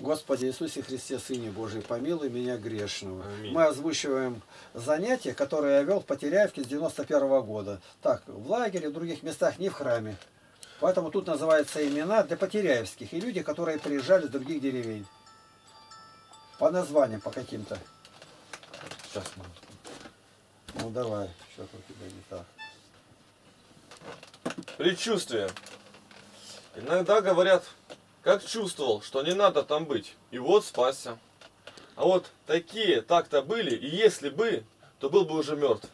Господи Иисусе Христе, Сыне Божий, помилуй меня грешного. Аминь. Мы озвучиваем занятия, которые я вел в Потеряевке с 91-го года. Так, в лагере, в других местах, не в храме. Поэтому тут называются имена для потеряевских и люди, которые приезжали с других деревень. По названиям, по каким-то. Сейчас, ну давай, что-то у тебя не так. Предчувствие. Иногда говорят... Как чувствовал, что не надо там быть, и вот спасся. А вот такие так-то были, и если бы, то был бы уже мертв.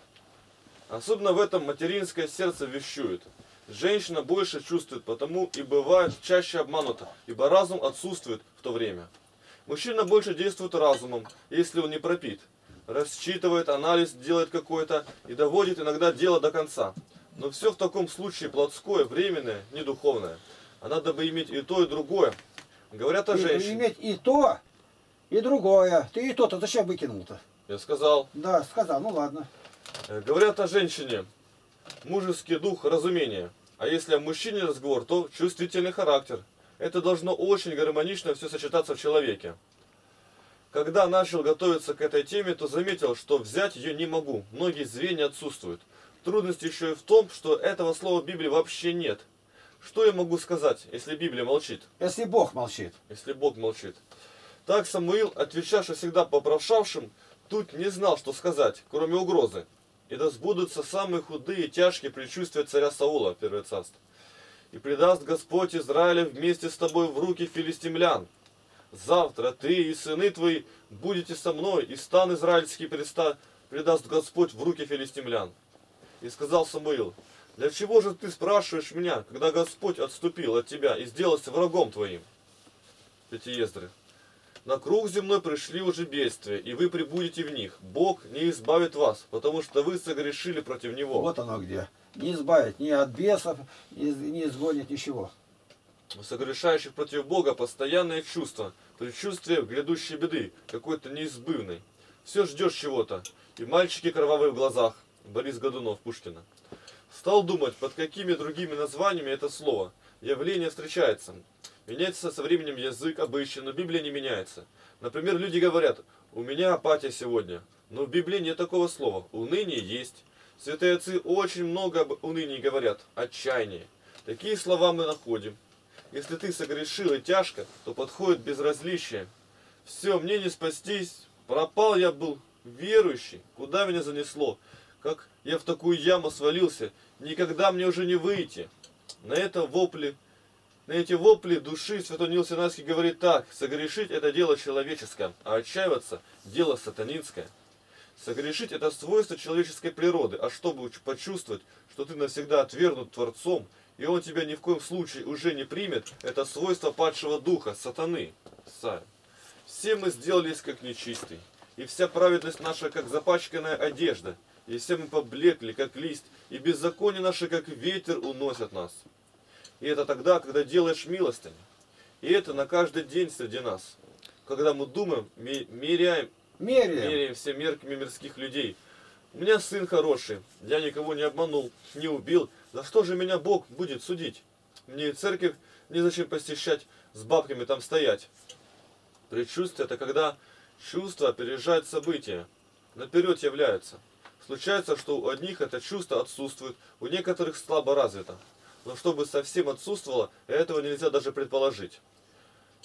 Особенно в этом материнское сердце вещует. Женщина больше чувствует, потому и бывает чаще обманута, ибо разум отсутствует в то время. Мужчина больше действует разумом, если он не пропит. Рассчитывает, анализ делает какой-то и доводит иногда дело до конца. Но все в таком случае плотское, временное, не духовное. А надо бы иметь и то, и другое. Говорят о женщине. Иметь и то, и другое. Ты и то-то зачем выкинул-то? Я сказал. Да, сказал, ну ладно. Говорят о женщине. Мужеский дух разумения. А если о мужчине разговор, то чувствительный характер. Это должно очень гармонично все сочетаться в человеке. Когда начал готовиться к этой теме, то заметил, что взять ее не могу. Многие звенья отсутствуют. Трудность еще и в том, что этого слова в Библии вообще нет. Что я могу сказать, если Библия молчит? Если Бог молчит. Если Бог молчит. Так Самуил, отвечавший всегда попрошавшим, тут не знал, что сказать, кроме угрозы. И да сбудутся самые худые и тяжкие предчувствия царя Саула, 1 Царство. И предаст Господь Израиля вместе с тобой в руки филистимлян. Завтра ты и сыны твои будете со мной, и стан израильский предаст Господь в руки филистимлян. И сказал Самуил: «Для чего же ты спрашиваешь меня, когда Господь отступил от тебя и сделался врагом твоим?» Пятиездры. «На круг земной пришли уже бедствия, и вы прибудете в них. Бог не избавит вас, потому что вы согрешили против Него». Вот оно где. Не избавит ни от бесов, не изгонит ничего. У согрешающих против Бога постоянное чувство, предчувствие грядущей беды, какой-то неизбывной. Все ждешь чего-то. И мальчики кровавые в глазах. Борис Годунов, Пушкина. Стал думать, под какими другими названиями это слово. Явление встречается. Меняется со временем язык, обычай, но Библия не меняется. Например, люди говорят: «У меня апатия сегодня». Но в Библии нет такого слова. Уныние есть. Святые отцы очень много об унынии говорят. Отчаяние. Такие слова мы находим. Если ты согрешил и тяжко, то подходит безразличие. Все, мне не спастись. Пропал я был верующий. Куда меня занесло? Как я в такую яму свалился, никогда мне уже не выйти. На эти вопли души святой Нил Синайский говорит так: согрешить — это дело человеческое, а отчаиваться — дело сатанинское. Согрешить — это свойство человеческой природы, а чтобы почувствовать, что ты навсегда отвергнут Творцом, и Он тебя ни в коем случае уже не примет, это свойство падшего духа, сатаны. Все мы сделались как нечистый, и вся праведность наша как запачканная одежда. И все мы поблекли, как лист, и беззаконие наше, как ветер, уносят нас. И это тогда, когда делаешь милостыню. И это на каждый день среди нас. Когда мы думаем, меряем все мерками мирских людей. У меня сын хороший, я никого не обманул, не убил. За что же меня Бог будет судить? Мне и церковь незачем посещать, с бабками там стоять. Предчувствие — это когда чувства опережают события, наперед являются. Случается, что у одних это чувство отсутствует, у некоторых слабо развито. Но чтобы совсем отсутствовало, этого нельзя даже предположить.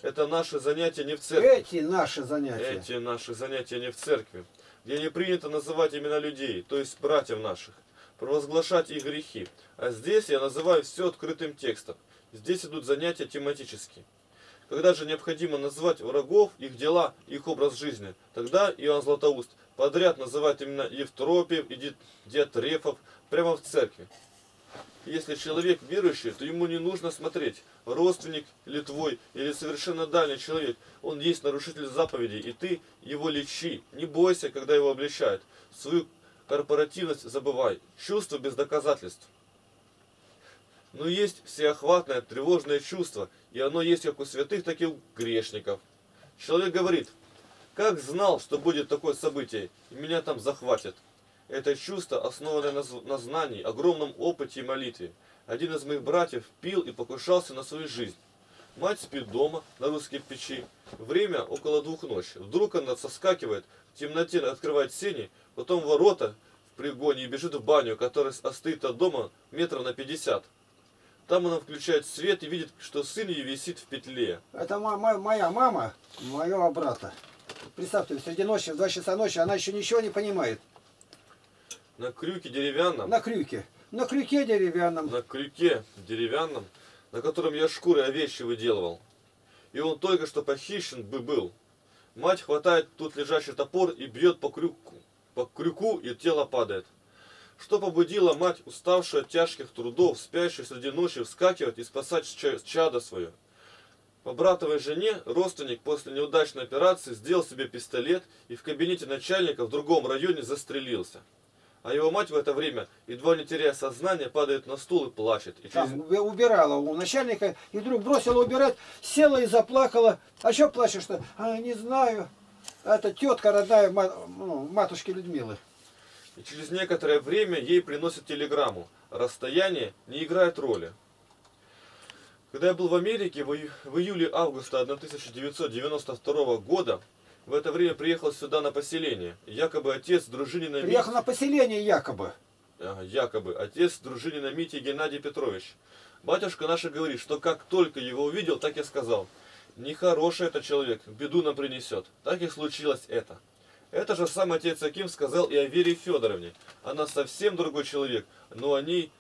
Это наши занятия не в церкви. Эти наши занятия не в церкви, где не принято называть имена людей, то есть братьев наших, провозглашать их грехи. А здесь я называю все открытым текстом. Здесь идут занятия тематические. Когда же необходимо назвать врагов, их дела, их образ жизни, тогда Иоанн Златоуст подряд называет именно Евтропиев и Диатрефов прямо в церкви. Если человек верующий, то ему не нужно смотреть, родственник ли твой или совершенно дальний человек, он есть нарушитель заповедей, и ты его лечи, не бойся, когда его обличают, свою корпоративность забывай, чувство без доказательств. Но есть всеохватное тревожное чувство, и оно есть как у святых, так и у грешников. Человек говорит: «Как знал, что будет такое событие, и меня там захватят». Это чувство, основанное на знании, огромном опыте и молитве. Один из моих братьев пил и покушался на свою жизнь. Мать спит дома на русской печи. Время около 2 ночи. Вдруг она соскакивает, в темноте открывает сени, потом ворота в пригоне и бежит в баню, которая стоит от дома метров на 50. Там она включает свет и видит, что сын ее висит в петле. Это моя мама, моего брата. Представьте, среди ночи, в 2 часа ночи, она еще ничего не понимает. На крюке деревянном. На крюке деревянном. На крюке деревянном, на котором я шкуры овечьи выделывал. И он только что похищен бы был. Мать хватает тут лежащий топор и бьет по крюку, и тело падает. Что побудило мать, уставшую от тяжких трудов, спящую среди ночи, вскакивать и спасать чадо свое? По братовой жене родственник после неудачной операции сделал себе пистолет и в кабинете начальника в другом районе застрелился. А его мать в это время, едва не теряя сознание, падает на стул и плачет. И через... Убирала у начальника и вдруг бросила убирать, села и заплакала. А что плачешь-то? А, не знаю. Это тетка родная матушки Людмилы. И через некоторое время ей приносят телеграмму. Расстояние не играет роли. Когда я был в Америке в июле-августе 1992 года, в это время приехал сюда на поселение. Якобы отец дружинина... Приехал на поселение якобы. Якобы отец дружинина Мити Геннадий Петрович. Батюшка наша говорит, что как только его увидел, так и сказал. Нехороший это человек, беду нам принесет. Так и случилось это. Это же сам отец Аким сказал и о Вере Федоровне. Она совсем другой человек, но о ней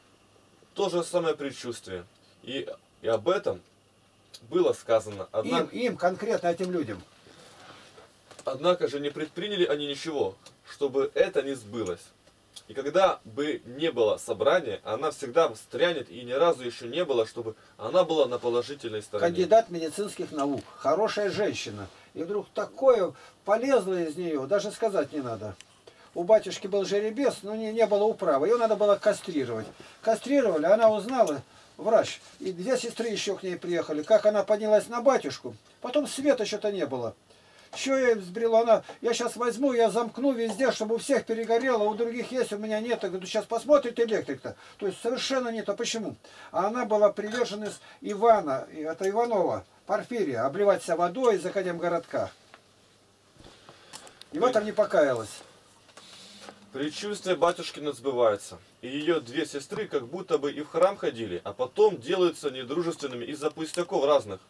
то же самое предчувствие. И об этом было сказано. Однако... Им конкретно этим людям. Однако же не предприняли они ничего, чтобы это не сбылось. И когда бы не было собрания, она всегда встрянет, и ни разу еще не было, чтобы она была на положительной стороне. Кандидат медицинских наук, хорошая женщина. И вдруг такое полезло из нее, даже сказать не надо. У батюшки был жеребец, но не было управы, ее надо было кастрировать. Кастрировали, она узнала, врач, и 2 сестры еще к ней приехали, как она поднялась на батюшку. Потом света что-то не было. Что я взбрела она? Я сейчас возьму, я замкну везде, чтобы у всех перегорело, у других есть, у меня нет. Я говорю, сейчас посмотрит электрик-то. То есть совершенно нет. А почему? А она была приверженность Ивана, это Иванова, Порфирия, обливать себя водой за ходем городка. И в этом не покаялась. Предчувствие батюшкина сбывается. И ее 2 сестры как будто бы и в храм ходили, а потом делаются недружественными из-за пустяков разных.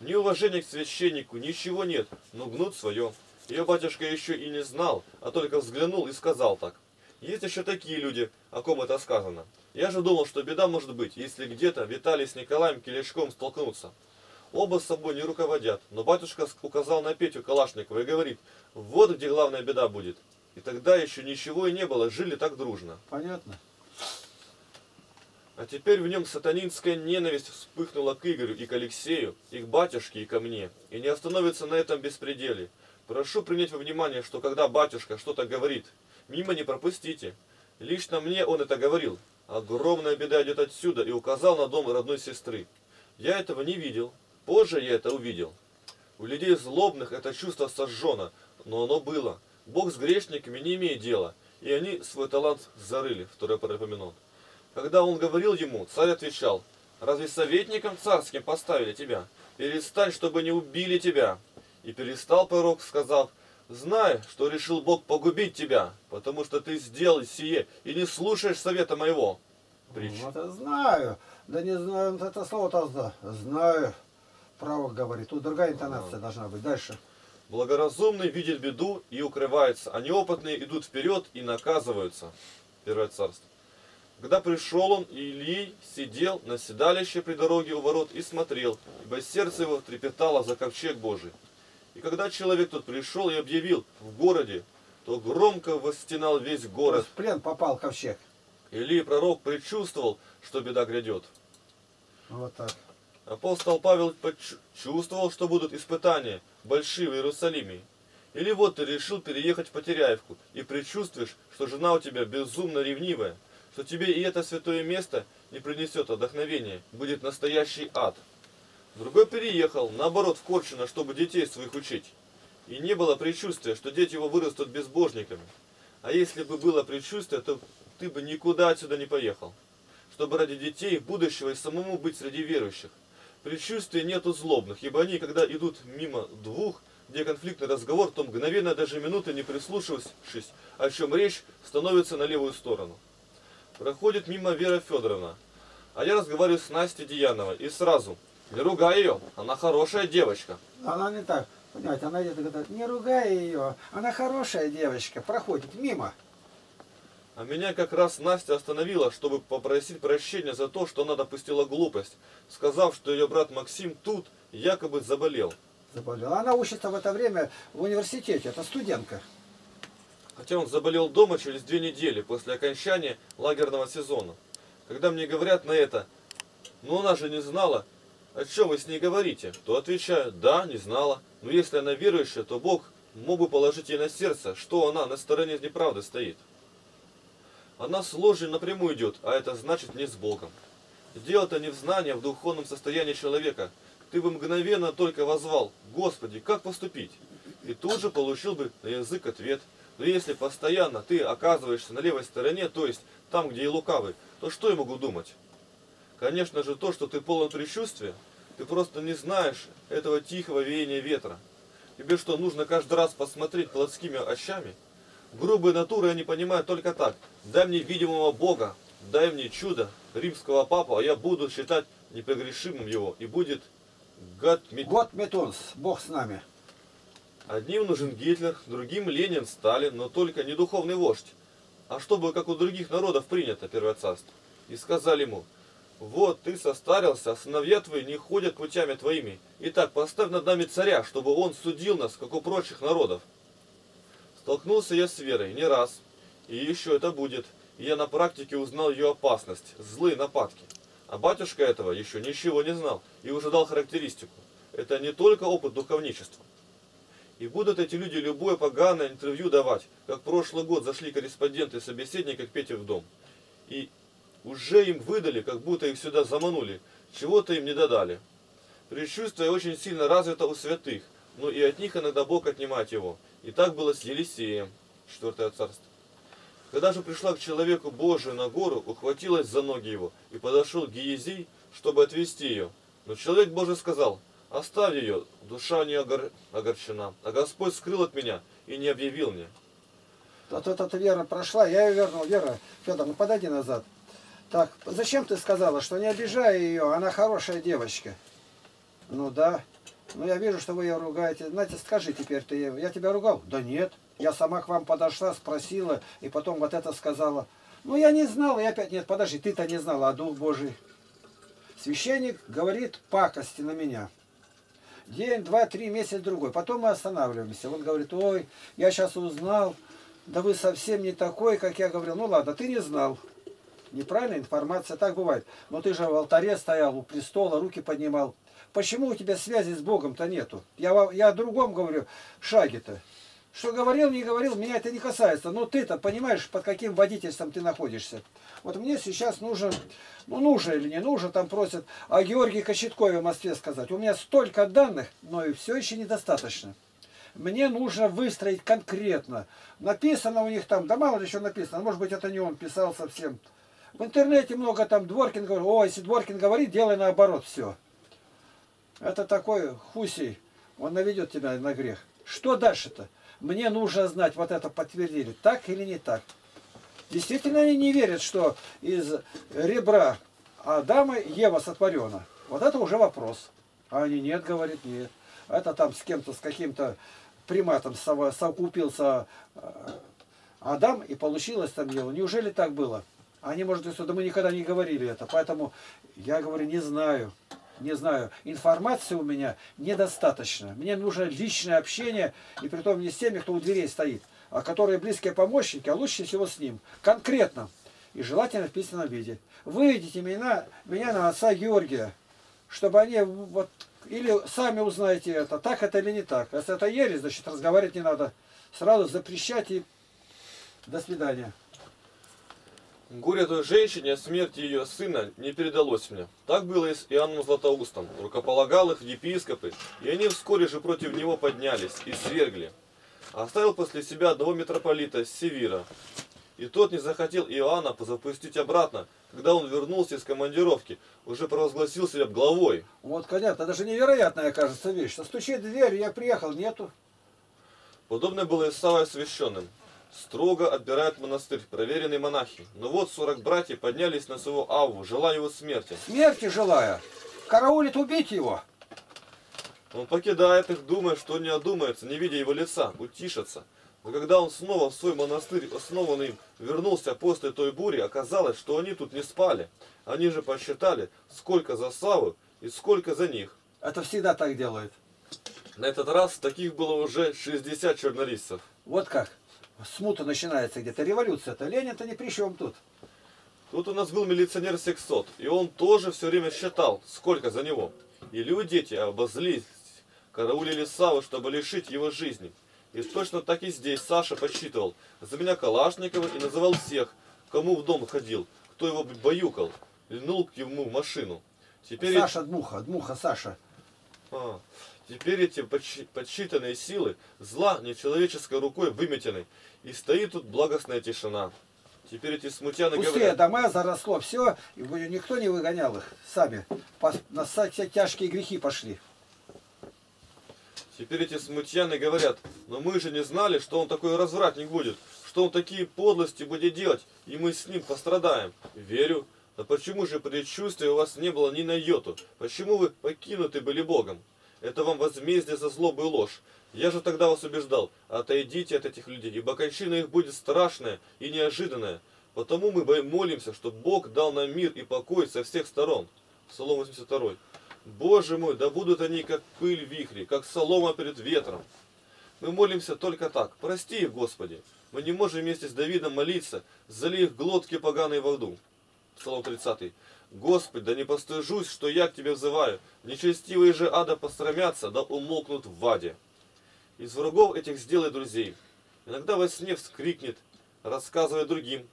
Ни уважения к священнику, ничего нет, но гнут свое. Ее батюшка еще и не знал, а только взглянул и сказал так. Есть еще такие люди, о ком это сказано. Я же думал, что беда может быть, если где-то Виталий с Николаем Келячком столкнутся. Оба с собой не руководят, но батюшка указал на Петю Калашникова и говорит, вот где главная беда будет. И тогда еще ничего и не было, жили так дружно. Понятно. А теперь в нем сатанинская ненависть вспыхнула к Игорю и к Алексею, и к батюшке, и ко мне. И не остановится на этом беспределе. Прошу принять во внимание, что когда батюшка что-то говорит, мимо не пропустите. Лично мне он это говорил. Огромная беда идет отсюда, и указал на дом родной сестры. Я этого не видел. Позже я это увидел. У людей злобных это чувство сожжено, но оно было. Бог с грешниками не имеет дела, и они свой талант зарыли, второй припоминал. Когда он говорил ему, царь отвечал, «Разве советником царским поставили тебя? Перестань, чтобы не убили тебя!» И перестал пророк, сказав, «Знай, что решил Бог погубить тебя, потому что ты сделал сие и не слушаешь совета моего». Притча. Это знаю, да не знаю, это слово-то знаю, право говорит, тут другая интонация должна быть, дальше. Благоразумный видит беду и укрывается, а неопытные идут вперед и наказываются. Первое царство. Когда пришел он, Илий сидел на седалище при дороге у ворот и смотрел, ибо сердце его трепетало за ковчег Божий. И когда человек тот пришел и объявил в городе, то громко восстенал весь город. В плен попал ковчег. Илий пророк предчувствовал, что беда грядет. Вот так. Апостол Павел почувствовал, что будут испытания большие в Иерусалиме. Или вот ты решил переехать в Потеряевку и предчувствуешь, что жена у тебя безумно ревнивая, что тебе и это святое место не принесет отдохновения, будет настоящий ад. Другой переехал, наоборот, в Корчино, чтобы детей своих учить. И не было предчувствия, что дети его вырастут безбожниками. А если бы было предчувствие, то ты бы никуда отсюда не поехал, чтобы ради детей будущего и самому быть среди верующих. Предчувствий нету злобных, ибо они, когда идут мимо двух, где конфликтный разговор, то мгновенно, даже минуты не прислушавшись, о чем речь, становится на левую сторону. Проходит мимо Вера Федоровна, а я разговариваю с Настей Деяновой, и сразу: не ругай ее, она хорошая девочка. Она не так, понимаете, она где-то говорит: не ругай ее, она хорошая девочка, проходит мимо. А меня как раз Настя остановила, чтобы попросить прощения за то, что она допустила глупость, сказав, что ее брат Максим тут якобы заболел. Она учится в это время в университете, это студентка. Хотя он заболел дома через 2 недели после окончания лагерного сезона. Когда мне говорят на это: ну она же не знала, о чем вы с ней говорите, то отвечаю: да, не знала. Но если она верующая, то Бог мог бы положить ей на сердце, что она на стороне неправды стоит. Она с ложью напрямую идет, а это значит не с Богом. Дело-то не в знании, а в духовном состоянии человека. Ты бы мгновенно только воззвал: Господи, как поступить? И тут же получил бы на язык ответ. Но если постоянно ты оказываешься на левой стороне, то есть там, где и лукавый, то что я могу думать? Конечно же, то, что ты полон предчувствия, ты просто не знаешь этого тихого веяния ветра. Тебе что, нужно каждый раз посмотреть плотскими очами? Грубые натуры они понимают только так: дай мне видимого Бога, дай мне чудо римского папу, а я буду считать непогрешимым его, и будет... Год метунс, Бог с нами. Одним нужен Гитлер, другим Ленин, Сталин, но только не духовный вождь, а чтобы, как у других народов принято, первое царство. И сказали ему: вот ты состарился, а сыновья твои не ходят путями твоими. Итак, поставь над нами царя, чтобы он судил нас, как у прочих народов. Столкнулся я с Верой не раз, и еще это будет, и я на практике узнал ее опасность, злые нападки. А батюшка этого еще ничего не знал и уже дал характеристику. Это не только опыт духовничества. И будут эти люди любое поганое интервью давать, как прошлый год зашли корреспонденты собеседника к Пете в дом. И уже им выдали, как будто их сюда заманули, чего-то им не додали. Предчувствие очень сильно развито у святых, но и от них иногда Бог отнимает его. И так было с Елисеем, 4 царство. Когда же пришла к человеку Божию на гору, ухватилась за ноги его, и подошел Гиезий, чтобы отвести ее. Но человек Божий сказал: оставь ее, душа у нее огорчена, а Господь скрыл от меня и не объявил мне. Эта Вера прошла, я ее вернул. Вера Федоровна, подойди назад. Так, зачем ты сказала, что не обижай ее, она хорошая девочка? Ну да, но я вижу, что вы ее ругаете. Знаете, скажи теперь ты ей: я тебя ругал? Да нет. Я сама к вам подошла, спросила, и потом вот это сказала. Ну, я не знала, и опять нет, подожди, ты-то не знала, а Дух Божий. Священник говорит пакости на меня. День, два, три, месяц, другой. Потом мы останавливаемся. Он говорит: ой, я сейчас узнал, да вы совсем не такой, как я говорил. Ну, ладно, ты не знал. Неправильная информация, так бывает. Но ты же в алтаре стоял, у престола, руки поднимал. Почему у тебя связи с Богом-то нету? Я о другом говорю шаге-то. Что говорил, не говорил, меня это не касается. Но ты-то понимаешь, под каким водительством ты находишься. Вот мне сейчас нужен, ну нужен или не нужен, там просят о Георгии Кочеткове в Москве сказать. У меня столько данных, но и все еще недостаточно. Мне нужно выстроить конкретно. Написано у них там, да мало ли что написано, может быть это не он писал совсем. В интернете много там Дворкин говорит: о, если Дворкин говорит, делай наоборот все. Это такой хусей, он наведет тебя на грех. Что дальше-то? Мне нужно знать, вот это подтвердили, так или не так. Действительно, они не верят, что из ребра Адама Ева сотворена. Вот это уже вопрос. А они нет, говорит, нет. Это там с кем-то, с каким-то приматом совокупился Адам, и получилось там Ева. Неужели так было? Они, может, говорят: да мы никогда не говорили это. Поэтому я говорю: не знаю. Не знаю, информации у меня недостаточно. Мне нужно личное общение, и притом не с теми, кто у дверей стоит, а которые близкие помощники, а лучше всего с ним. Конкретно. И желательно в письменном виде. Выведите меня на отца Георгия, чтобы они вот... Или сами узнаете это, так это или не так. Если это ересь, значит, разговаривать не надо. Сразу запрещать и... До свидания. Горе той женщине о смерти ее сына не передалось мне. Так было и с Иоанном Златоустом. Рукополагал их епископы, и они вскоре же против него поднялись и свергли. Оставил после себя одного митрополита Севира, И тот не захотел Иоанна позапустить обратно, когда он вернулся из командировки, уже провозгласил себя главой. Вот, конечно, даже невероятная, кажется, вещь, что стучит в дверь, я приехал, нету. Подобное было и с Саввой Священным. Строго отбирают монастырь, проверенные монахи. Но вот 40 братьев поднялись на своего Авву, желая его смерти. Смерти желая? Караулит убить его? Он покидает их, думая, что не одумается, не видя его лица, утишится. Но когда он снова в свой монастырь, основанный им, вернулся после той бури, оказалось, что они тут не спали. Они же посчитали, сколько за Савву и сколько за них. Это всегда так делают. На этот раз таких было уже 60 чернорисцев. Вот как? Смута начинается где-то, революция-то, Ленин-то ни при чем тут. Тут у нас был милиционер Сексот, и он тоже все время считал, сколько за него. И люди эти обозлились, караулили Савву, чтобы лишить его жизни. И точно так и здесь Саша подсчитывал за меня Калашникова и называл всех, кому в дом ходил, кто его баюкал, льнул к ему в машину. Теперь Саша Дмуха, Дмуха Саша. Теперь эти подсчитанные силы зла нечеловеческой рукой выметены, и стоит тут благостная тишина. Теперь эти смутьяны говорят... Пустые дома, заросло все, и никто не выгонял их, сами. На все тяжкие грехи пошли. Теперь эти смутьяны говорят, но мы же не знали, что он такой развратник будет, что он такие подлости будет делать, и мы с ним пострадаем. Верю. Но почему же предчувствия у вас не было ни на йоту? Почему вы покинуты были Богом? Это вам возмездие за злобу и ложь. Я же тогда вас убеждал, отойдите от этих людей, ибо кончина их будет страшная и неожиданная. Потому мы молимся, что Бог дал нам мир и покой со всех сторон. Псалом 82. Боже мой, да будут они, как пыль вихри, как солома перед ветром. Мы молимся только так. Прости их, Господи. Мы не можем вместе с Давидом молиться, залей их глотки поганой в аду. Псалом 30. Господи, да не постыжусь, что я к Тебе взываю. Нечестивые же ада посрамятся, да умолкнут в аде. Из врагов этих сделай друзей. Иногда во сне вскрикнет, рассказывая другим.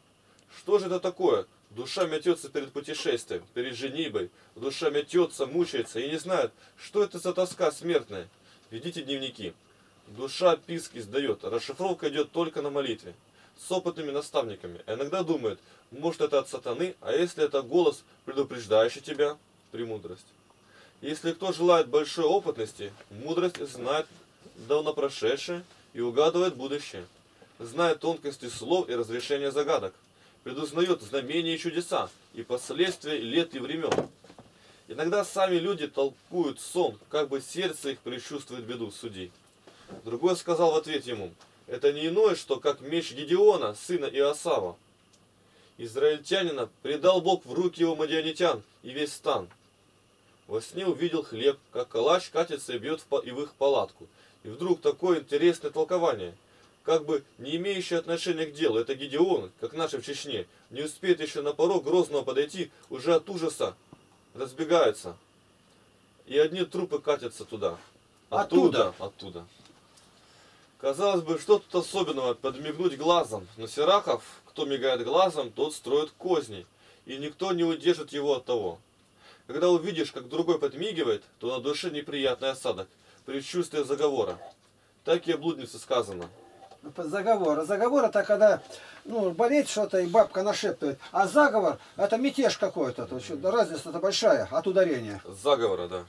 Что же это такое? Душа метется перед путешествием, перед женибой. Душа метется, мучается и не знает, что это за тоска смертная. Ведите дневники. Душа писки сдает, расшифровка идет только на молитве. С опытными наставниками. Иногда думает, может это от сатаны, а если это голос, предупреждающий тебя, премудрость. Если кто желает большой опытности, мудрость знает давно прошедшее и угадывает будущее. Знает тонкости слов и разрешение загадок. Предузнает знамения и чудеса, и последствия лет и времен. Иногда сами люди толкуют сон, как бы сердце их предчувствует беду судей. Другой сказал в ответ ему, это не иное, что как меч Гидеона, сына Иосава. Израильтянина предал Бог в руки его мадианитян и весь стан. Во сне увидел хлеб, как калач катится и бьет в их палатку. И вдруг такое интересное толкование, как бы не имеющее отношения к делу. Это Гидеон, как наши в Чечне, не успеет еще на порог грозного подойти, уже от ужаса разбегаются. И одни трупы катятся туда. Оттуда. Казалось бы, что тут особенного подмигнуть глазом, но Сирахов, кто мигает глазом, тот строит козни, и никто не удержит его от того. Когда увидишь, как другой подмигивает, то на душе неприятный осадок, предчувствие заговора. Так и о блуднице сказано. Заговор это когда болеет что-то и бабка нашептывает, а заговор это мятеж какой-то, разница-то большая от ударения. Заговора, да.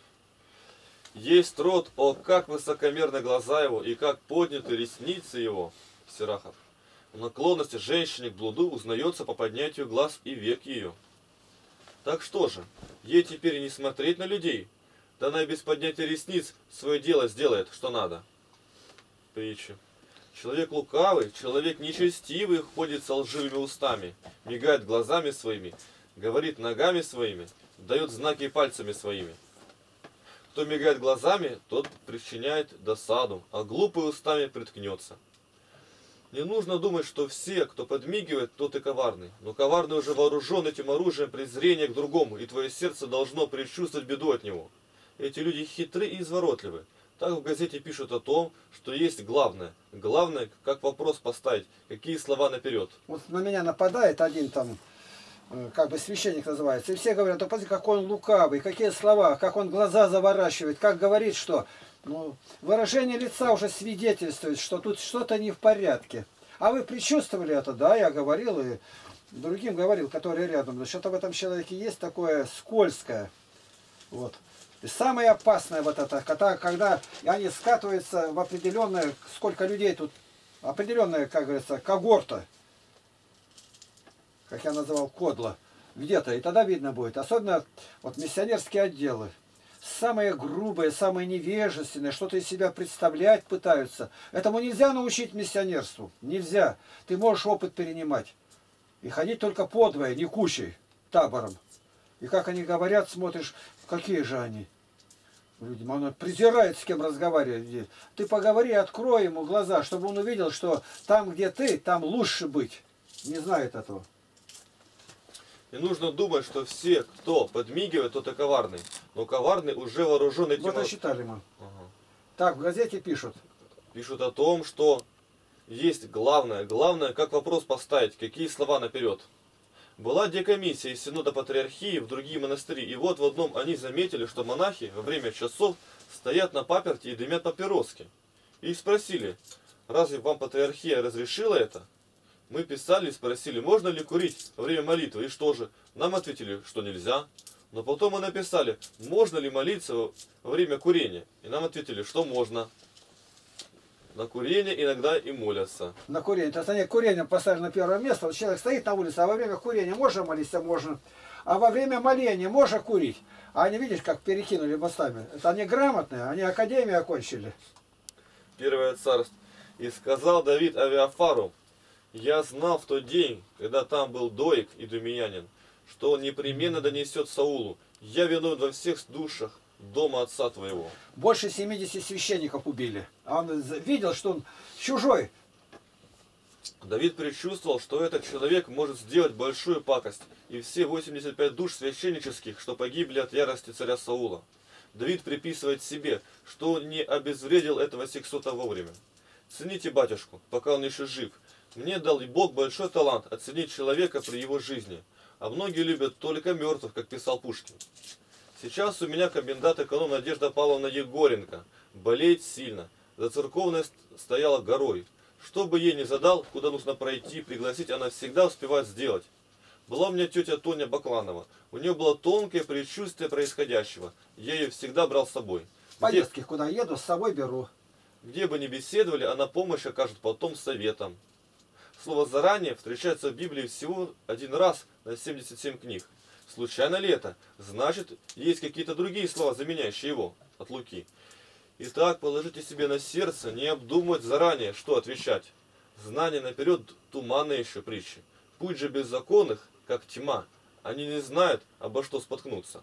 Есть род, о, как высокомерны глаза его, и как подняты ресницы его, Сирахов. Наклонность женщины к блуду узнается по поднятию глаз и век ее. Так что же, ей теперь не смотреть на людей, да она и без поднятия ресниц свое дело сделает, что надо. Притча. Человек лукавый, человек нечестивый, ходит со лживыми устами, мигает глазами своими, говорит ногами своими, дает знаки пальцами своими. Кто мигает глазами, тот причиняет досаду, а глупый устами приткнется. Не нужно думать, что все, кто подмигивает, тот и коварный. Но коварный уже вооружен этим оружием презрения к другому, и твое сердце должно предчувствовать беду от него. Эти люди хитры и изворотливы. Так в газете пишут о том, что есть главное. Главное, как вопрос поставить, какие слова наперед. Вот на меня нападает один там... как бы священник называется, и все говорят, как он лукавый, какие слова, как он глаза заворачивает, как говорит, что... выражение лица уже свидетельствует, что тут что-то не в порядке. А вы предчувствовали это? Да, я говорил и другим говорил, которые рядом. Но что-то в этом человеке есть такое скользкое. Вот. И самое опасное вот это, когда они скатываются в определенное, сколько людей тут, определенная, как говорится, когорта, как я называл, кодла, где-то, и тогда видно будет. Особенно вот миссионерские отделы. Самые грубые, самые невежественные, что-то из себя представлять пытаются. Этому нельзя научить миссионерству. Нельзя. Ты можешь опыт перенимать. И ходить только подвое, не кучей, табором. И как они говорят, смотришь, какие же они. Люди, он презирает, с кем разговаривает. Ты поговори, открой ему глаза, чтобы он увидел, что там, где ты, там лучше быть. Не знает этого. И нужно думать, что все, кто подмигивает, тот и коварный. Но коварный уже вооруженный. Вот и считали мы. Ага. Так, в газете пишут. Пишут о том, что есть главное. Главное, как вопрос поставить, какие слова наперед. Была декомиссия из Синода Патриархии в другие монастыри. И вот в одном они заметили, что монахи во время часов стоят на паперти и дымят папироски. И их спросили, разве вам Патриархия разрешила это? Мы писали и спросили, можно ли курить во время молитвы, и что же? Нам ответили, что нельзя. Но потом мы написали, можно ли молиться во время курения? И нам ответили, что можно. На курение иногда и молятся. На курение. То есть они курением поставили на первое место. Вот человек стоит на улице, а во время курения можно молиться? Можно. А во время моления можно курить? А они, видишь, как перекинули мостами. Это они грамотные, они академию окончили. Первое царство. И сказал Давид Авиафару, я знал в тот день, когда там был Доик и Думиянин, что он непременно донесет Саулу. Я виновен во всех душах дома отца твоего. Больше 70 священников убили. А он видел, что он чужой. Давид предчувствовал, что этот человек может сделать большую пакость. И все 85 душ священнических, что погибли от ярости царя Саула. Давид приписывает себе, что он не обезвредил этого сексота вовремя. Цените батюшку, пока он еще жив. Мне дал Бог большой талант оценить человека при его жизни, а многие любят только мертвых, как писал Пушкин. Сейчас у меня комендант-эконом Надежда Павловна Егоренко болеет сильно, за церковной стояла горой. Что бы ей ни задал, куда нужно пройти, пригласить, она всегда успевает сделать. Была у меня тетя Тоня Бакланова, у нее было тонкое предчувствие происходящего, я ее всегда брал с собой. Поездки, куда еду, с собой беру. Где бы ни беседовали, она помощь окажет потом советом. Слово «заранее» встречается в Библии всего один раз на 77 книг. Случайно ли это? Значит, есть какие-то другие слова, заменяющие его, от Луки. Итак, положите себе на сердце, не обдумывать заранее, что отвечать. Знание наперед туманные еще притчи. Путь же беззаконных, как тьма, они не знают, обо что споткнуться.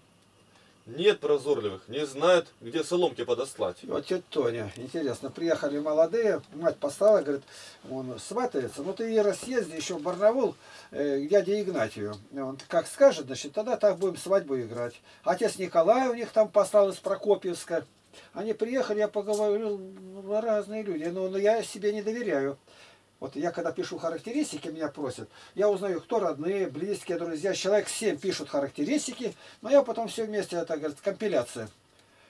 Нет прозорливых, не знают, где соломки подослать. Вот тетя Тоня, интересно, приехали молодые, мать послала, говорит, он сватается, ну ты и съезди еще в Барнаул к дяде Игнатию. Он как скажет, значит, тогда так будем свадьбу играть. Отец Николай у них там послал из Прокопьевска. Они приехали, я поговорил, разные люди, но я себе не доверяю. Вот я когда пишу характеристики, меня просят, я узнаю, кто родные, близкие, друзья. Человек 7 пишут характеристики, но я потом все вместе, это, говорит, компиляция.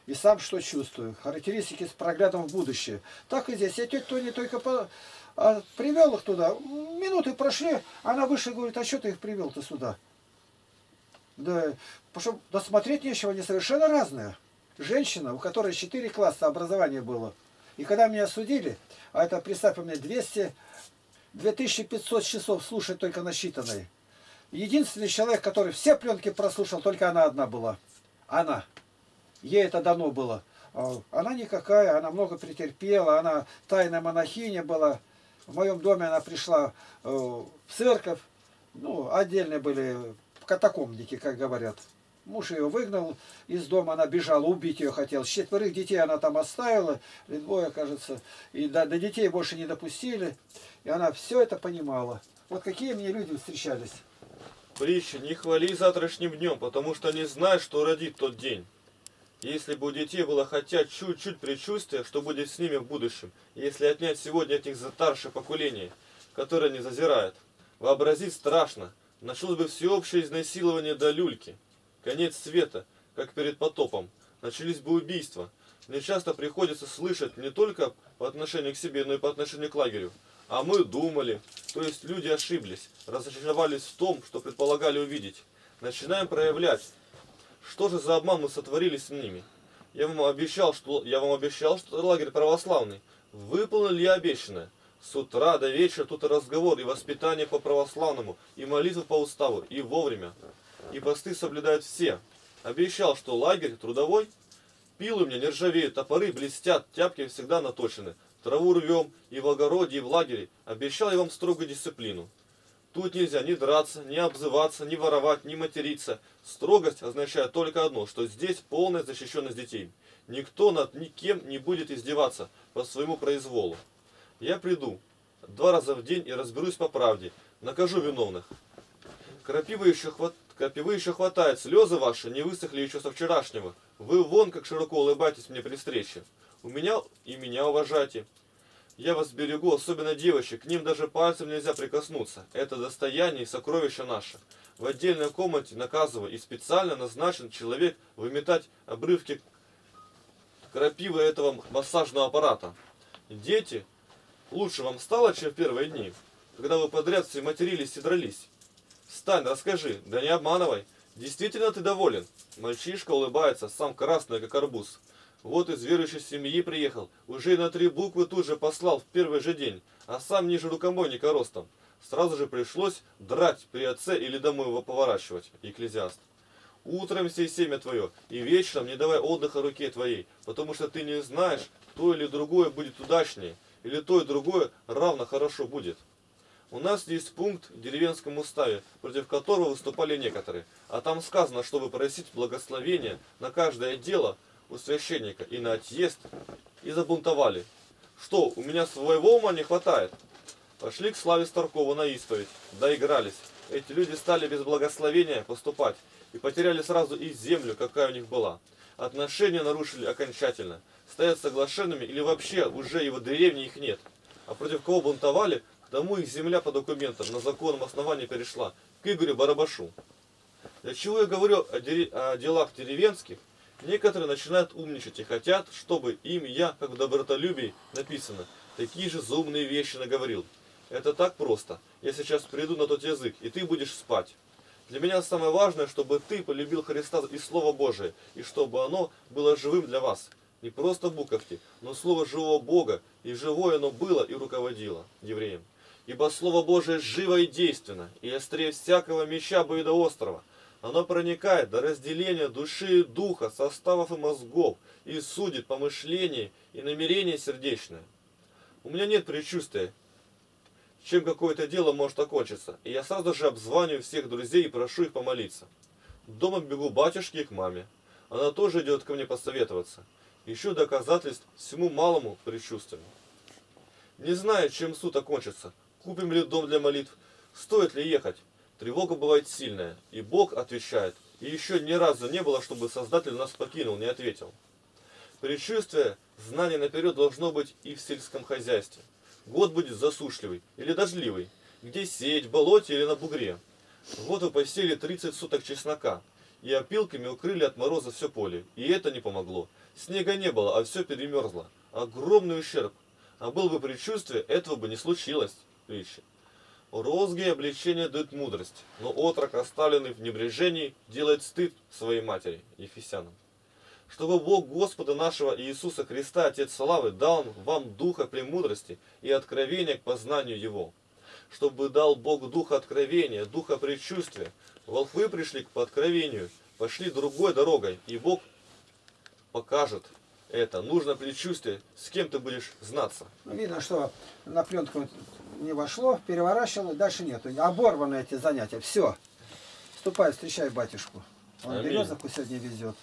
И сам что чувствую. Характеристики с проглядом в будущее. Так и здесь. Я тетю Тони только привел их туда. Минуты прошли, она вышла и говорит, а что ты их привел-то сюда? Да, потому что смотреть нечего, они совершенно разные. Женщина, у которой 4 класса образования было. И когда меня судили, а это, представь, у меня 2500 часов слушать только насчитанные. Единственный человек, который все пленки прослушал, только она одна была. Она. Ей это дано было. Она никакая, она много претерпела, она тайная монахиня была. В моем доме она пришла в церковь. Ну, отдельные были катакомники, как говорят. Муж ее выгнал из дома, она бежала, убить ее хотел. 4 детей она там оставила, 2, кажется, и до детей больше не допустили. И она все это понимала. Вот какие мне люди встречались. Притча, не хвали завтрашним днем, потому что не знаешь, что родит тот день. Если бы у детей было хотя чуть-чуть предчувствие, что будет с ними в будущем, если отнять сегодня от них старшее поколение, которое не зазирает. Вообразить страшно, началось бы всеобщее изнасилование до люльки. Конец света, как перед потопом. Начались бы убийства. Мне часто приходится слышать не только по отношению к себе, но и по отношению к лагерю. А мы думали. То есть люди ошиблись, разочаровались в том, что предполагали увидеть. Начинаем проявлять. Что же за обман мы сотворили с ними? Я вам обещал, что лагерь православный. Выполнил ли я обещанное? С утра до вечера тут и разговор, и воспитание по православному, и молитва по уставу, и вовремя. И посты соблюдают все. Обещал, что лагерь трудовой. Пилы у меня не ржавеют, топоры блестят, тяпки всегда наточены. Траву рвем и в огороде, и в лагере. Обещал я вам строгую дисциплину. Тут нельзя ни драться, ни обзываться, ни воровать, ни материться. Строгость означает только одно, что здесь полная защищенность детей. Никто над никем не будет издеваться по своему произволу. Я приду 2 раза в день и разберусь по правде. Накажу виновных. Крапивы еще хватает, слезы ваши не высохли еще со вчерашнего. Вы вон как широко улыбаетесь мне при встрече. Меня уважайте. Я вас берегу, особенно девочек, к ним даже пальцем нельзя прикоснуться. Это достояние и сокровище наше. В отдельной комнате наказываю, и специально назначен человек выметать обрывки крапивы этого массажного аппарата. Дети, лучше вам стало, чем в первые дни, когда вы подряд все матерились и дрались? Встань, расскажи, да не обманывай. Действительно ты доволен? Мальчишка улыбается, сам красный, как арбуз. Вот из верующей семьи приехал, уже на 3 буквы тут же послал в первый же день, а сам ниже рукомойника ростом. Сразу же пришлось драть при отце или домой его поворачивать, Екклезиаст. Утром сей семя твое, и вечером не давай отдыха руке твоей, потому что ты не знаешь, то или другое будет удачнее, или то и другое равно хорошо будет. У нас есть пункт в деревенском уставе, против которого выступали некоторые, а там сказано, чтобы просить благословения на каждое дело у священника и на отъезд, и забунтовали. Что, у меня своего ума не хватает? Пошли к Славе Старкову на исповедь, доигрались. Эти люди стали без благословения поступать и потеряли сразу и землю, какая у них была. Отношения нарушили окончательно, стоят соглашенными или вообще уже его деревни их нет. А против кого бунтовали, к тому их земля по документам на законном основании перешла, к Игорю Барабашу. Для чего я говорю о делах деревенских? Некоторые начинают умничать и хотят, чтобы им я, как в добротолюбии, написано, такие же заумные вещи наговорил. Это так просто. Я сейчас приду на тот язык, и ты будешь спать. Для меня самое важное, чтобы ты полюбил Христа и Слово Божие, и чтобы оно было живым для вас. Не просто буковки, но Слово живого Бога, и живое оно было и руководило евреем. Ибо Слово Божие живо и действенно, и острее всякого меча обоюдоострого. Оно проникает до разделения души и духа, составов и мозгов, и судит по мышлению и намерение сердечное. У меня нет предчувствия, чем какое-то дело может окончиться, и я сразу же обзваниваю всех друзей и прошу их помолиться. Дома бегу к батюшке и к маме. Она тоже идет ко мне посоветоваться. Ищу доказательств всему малому предчувствию. Не знаю, чем суд окончится, купим ли дом для молитв, стоит ли ехать. Тревога бывает сильная, и Бог отвечает, и еще ни разу не было, чтобы Создатель нас покинул, не ответил. Предчувствие, знание наперед должно быть и в сельском хозяйстве. Год будет засушливый или дождливый, где сеять, в болоте или на бугре. Вот вы посели 30 суток чеснока, и опилками укрыли от мороза все поле, и это не помогло. Снега не было, а все перемерзло. Огромный ущерб, а было бы предчувствие, этого бы не случилось. Притча. Розги и обличения дают мудрость, но отрок, оставленный в небрежении, делает стыд своей матери, Ефесянам. Чтобы Бог Господа нашего Иисуса Христа, Отец Славы, дал вам духа премудрости и откровения к познанию Его. Чтобы дал Бог духа откровения, духа предчувствия. Волхвы пришли к подкровению, пошли другой дорогой, и Бог покажет. Это нужно предчувствие, с кем ты будешь знаться. Видно, что на пленку не вошло, переворачивало, дальше нет. Оборваны эти занятия. Все. Ступай, встречай батюшку. Он березовку сегодня везет.